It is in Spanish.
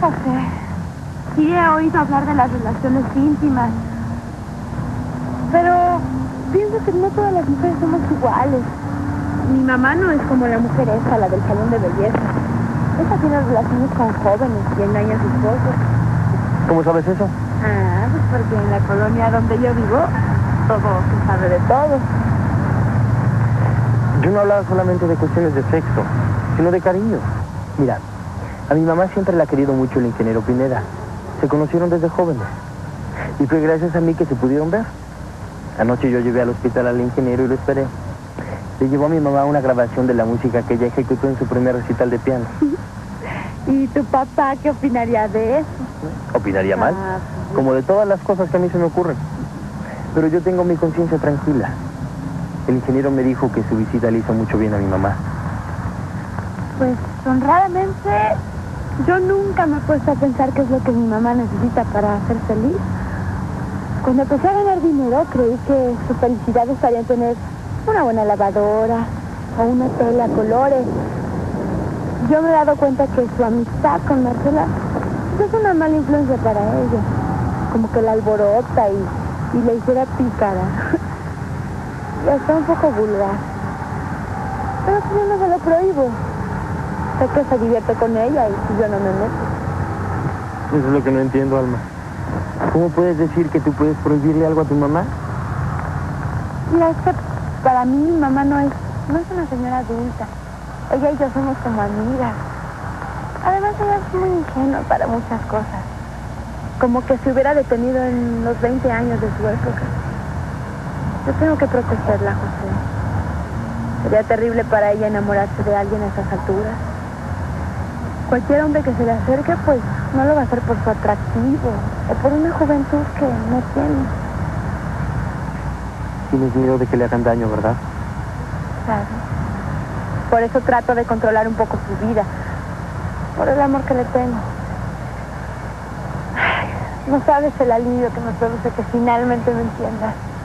José, sí he oído hablar de las relaciones íntimas, pero pienso que no todas las mujeres somos iguales. Mi mamá no es como la mujer esa, la del salón de belleza. Esa tiene relaciones con jóvenes y engaña a sus esposos. ¿Cómo sabes eso? Ah, pues porque en la colonia donde yo vivo, todo se sabe de todo. Yo no hablaba solamente de cuestiones de sexo, sino de cariño. Mira, a mi mamá siempre la ha querido mucho el ingeniero Pineda. Se conocieron desde jóvenes. Y fue gracias a mí que se pudieron ver. Anoche yo llevé al hospital al ingeniero y lo esperé. Le llevó a mi mamá una grabación de la música que ella ejecutó en su primer recital de piano. ¿Y tu papá qué opinaría de eso? ¿Opinaría mal? Sí. Como de todas las cosas que a mí se me ocurren. Pero yo tengo mi conciencia tranquila. El ingeniero me dijo que su visita le hizo mucho bien a mi mamá. Pues, honradamente, yo nunca me he puesto a pensar qué es lo que mi mamá necesita para ser feliz. Cuando empecé a ganar dinero, creí que su felicidad estaría en tener una buena lavadora o una tela a colores. Yo me he dado cuenta que su amistad con Marcela es una mala influencia para ella. Como que la alborota y la hiciera pícara. Y está un poco vulgar. Pero yo no se lo prohíbo. Sé que se divierte con ella y yo no me meto. Eso es lo que no entiendo, Alma. ¿Cómo puedes decir que tú puedes prohibirle algo a tu mamá? Mira, es que para mí, mi mamá no es una señora adulta. Ella y yo somos como amigas. Además, ella es muy ingenua para muchas cosas. Como que se hubiera detenido en los 20 años de su época. Yo tengo que protegerla, José. Sería terrible para ella enamorarse de alguien a estas alturas. Cualquier hombre que se le acerque, pues, no lo va a hacer por su atractivo o por una juventud que no tiene. Tienes miedo de que le hagan daño, ¿verdad? Claro. Por eso trato de controlar un poco su vida. Por el amor que le tengo. Ay, no sabes el alivio que me produce que finalmente me entiendas.